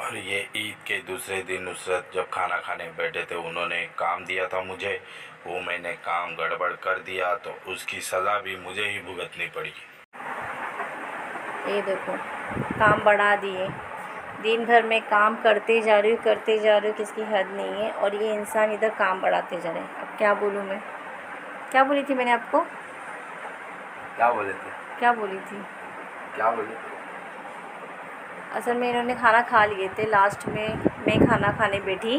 और ये ईद के दूसरे दिन नुसरत जब खाना खाने बैठे थे, उन्होंने काम दिया था मुझे, वो मैंने काम गड़बड़ कर दिया तो उसकी सज़ा भी मुझे ही भुगतनी पड़ी। ये देखो काम बढ़ा दिए, दिन भर में काम करते जा रही हूँ, किसकी हद नहीं है। और ये इंसान इधर काम बढ़ाते जा रहे हैं। अब क्या बोलूँ मैं, क्या बोली थी मैंने आपको? क्या बोली थी? असल में इन्होंने खाना खा लिए थे, लास्ट में मैं खाना खाने बैठी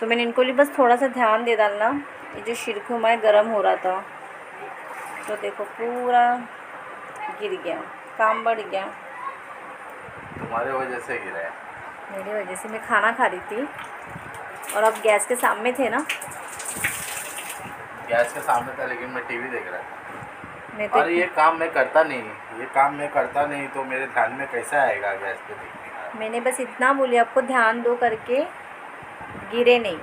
तो मैंने इनको लिए बस थोड़ा सा ध्यान दे डालना। ये जो शिरखुमा है गर्म हो रहा था तो देखो पूरा गिर गया, काम बढ़ गया। तुम्हारे वजह से गिरा है? मेरी वजह से, मैं खाना खा रही थी और अब गैस के सामने थे ना, गैस के सामने था लेकिन मैं टीवी देख रहा था। और ये काम मैं करता नहीं तो मेरे ध्यान में कैसे आएगा गैस पे देखने का? मैंने बस इतना बोली आपको, ध्यान दो करके, गिरे नहीं,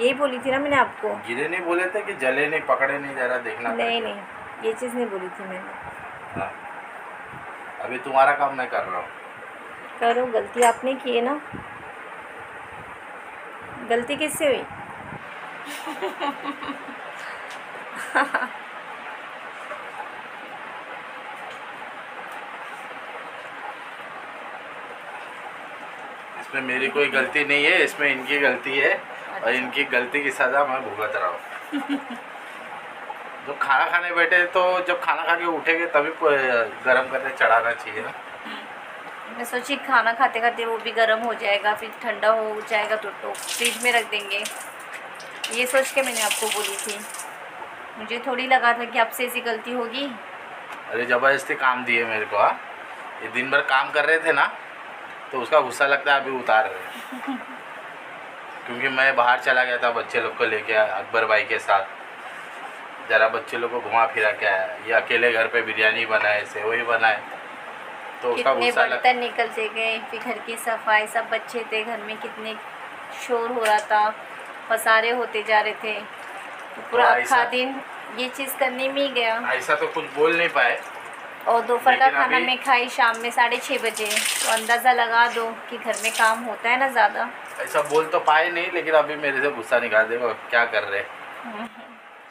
यही बोली थी ना मैंने आपको। गिरे नहीं बोले थे कि जले नहीं, पकड़े नहीं, ज़रा देखना। नहीं, ये चीज़ नहीं बोली थी मैंने। अभी तुम्हारा काम मैं कर रहा हूँ। करो, गलती आपने की है ना। गलती किससे हुई? इसमें मेरी कोई गलती नहीं है, इसमें इनकी गलती है। अच्छा। और इनकी गलती की सज़ा मैं भुगत रहा हूँ। जब खाना खाने बैठे तो जब खाना खा के उठेंगे तभी गरम करके चढ़ाना चाहिए ना। मैं सोची खाना खाते खाते वो भी गरम हो जाएगा, फिर ठंडा हो जाएगा तो फ्रिज में रख देंगे, ये सोच के मैंने आपको बोली थी। मुझे थोड़ी लगा था कि आपसे ऐसी गलती होगी। अरे ज़बरदस्ती काम दिए मेरे को। हाँ, ये दिन भर काम कर रहे थे ना तो उसका गुस्सा लगता है अभी उतार रहे हैं। क्योंकि मैं बाहर चला गया था बच्चे लोग को लेके, अकबर भाई के साथ ज़रा बच्चे लोग को घुमा फिरा के आया। ये अकेले घर पे बिरयानी बनाए, सेवई बनाए तो उसका गुस्सा लगता। निकल से गए, फिर घर की सफाई, सब बच्चे थे घर में, कितने शोर हो रहा था, पसारे होते जा रहे थे, पूरा आखा दिन ये चीज़ करने में ही गया। ऐसा तो कुछ बोल नहीं पाए। और दोपहर का खाना मैं खाई शाम में 6:30 बजे, तो अंदाज़ा लगा दो कि घर में काम होता है ना ज़्यादा। ऐसा बोल तो पाए नहीं लेकिन अभी मेरे से गुस्सा निकाल देगा। क्या कर रहे?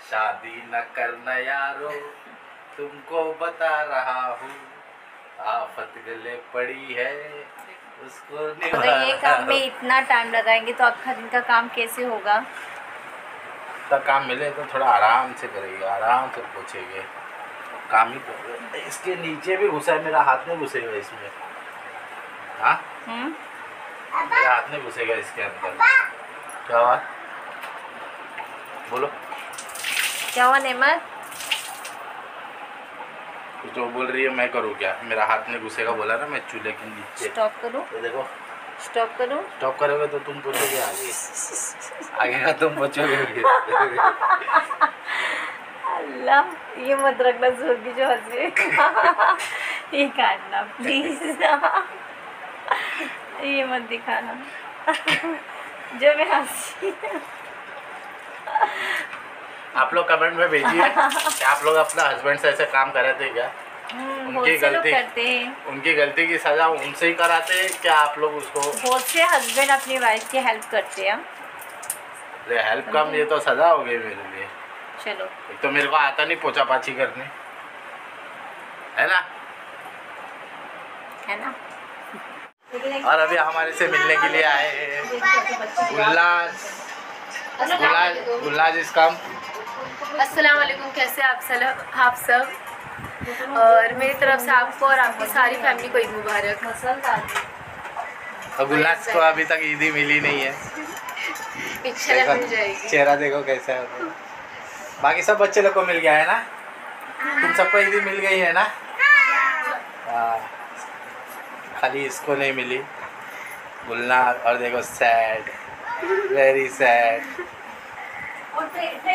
शादी न करना यारो, तुमको बता रहा हूँ, आफत गले पड़ी है उसको। अगर ये काम में इतना टाइम लगाएंगे तो आपका दिन का काम कैसे होगा? तब काम मिले तो थोड़ा आराम से करेंगे, आराम से पूछेंगे, काम ही करेंगे। इसके नीचे भी घुसा है, मेरा हाथ में घुसेगा इसमें। हाँ, मेरा हाथ में घुसेगा इसके अंदर। क्या हुआ बोलो? क्या हुआ नेमत? जो बोल रही है मैं करूँ क्या? मेरा हाथ में घुसेगा बोला ना मैं, चूल्हे के नीचे। स्टॉप करूँ? देखो स्टॉप करोगे तो तुम पूछोगे आगे का तुम पूछोगे। अल्लाह, ये मत रखना जोर की जो हंसे। ये काटना प्लीज, ये मत दिखाना जो मैं हंसी। आप लोग कमेंट में भेजिए आप लोग अपना हस्बैंड से ऐसे काम कराते हैं क्या? उनकी गलती की सज़ा उनसे ही कराते हैं क्या आप लोग? उसको बहुत से हस्बैंड अपनी वाइफ की हेल्प करते हैं। अरे हेल्प कम, ये तो सज़ा हो गई मेरे लिए। चलो, एक तो मेरे को आता नहीं पोछा पाछी करने, है ना? और अभी हमारे से मिलने के लिए आए हैं गुलनाज इसकाम। अस्सलाम वालेकुम, कैसे आप सब? और मेरी तरफ से आपको और आपकी सारी फैमिली को ईद मुबारक। और गुलनाज को अभी तक ईदी मिली नहीं है। चेहरा देखो कैसा है। बाकी सब बच्चे लोग को मिल गया है ना? तुम सबको ईदी मिल गई है ना? खाली इसको नहीं मिली, गुलनाज। और देखो सैड, वेरी सैड। बहुत में सेट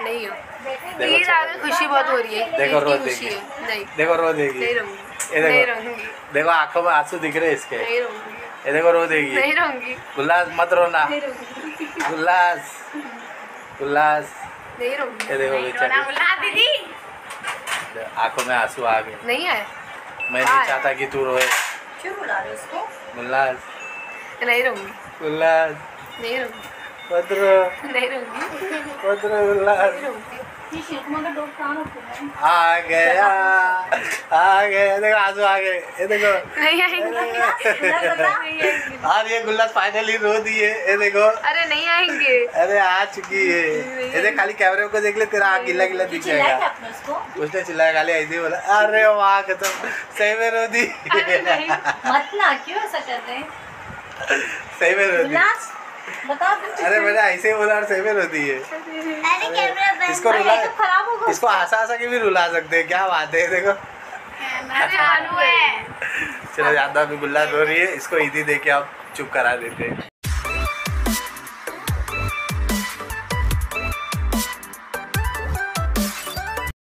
नहीं हो, ईद आगे खुशी बहुत हो रही है। देखो रो देगी, देखो रो देगी, नहीं रहूंगी। देखो आंखों में आंसू दिख रहे इसके, नहीं रहूंगी। ये देखो रो देगी, नहीं रहूंगी। गुलनाज मत रोना, गुलनाज नहीं रहूंगी। ये देखो बेचारी आंखों में आंसू आ गए। नहीं आए, मैं नहीं चाहता कि तू रोए। क्यों बुला रहे उसको? गुलनाज़ नहीं रहूंगी, गुलनाज़ नहीं रहूंगी, नहीं रहूंगी। आ गया आ गया, देखो आंसू आ गए, ये देखो नहीं आएंगे। और ये गुलनाज़ फाइनली रो दी है, ये देखो। अरे नहीं आएंगे, अरे आ चुकी है, ये देख। खाली कैमरे को देख ले, तेरा आँख गिला गिला दिख जाएगा। उसने चिल्लाया, खाली ऐसे ही बोला। अरे वाह, कसम सही में रो दी। मत ना, क्यों ऐसा करते हैं? सही में रो दी, बताओ। अरे मैंने ऐसे ही बोला और सही में रोती है। अरे कैमरा बंद, इसको रुला, इसको हंसा हंसा के भी रुला सकते हैं। क्या बात है, देखो। चलो, ज्यादा भी गुल्ला रो रही है, इसको ईदी देके आप चुप करा देते हैं।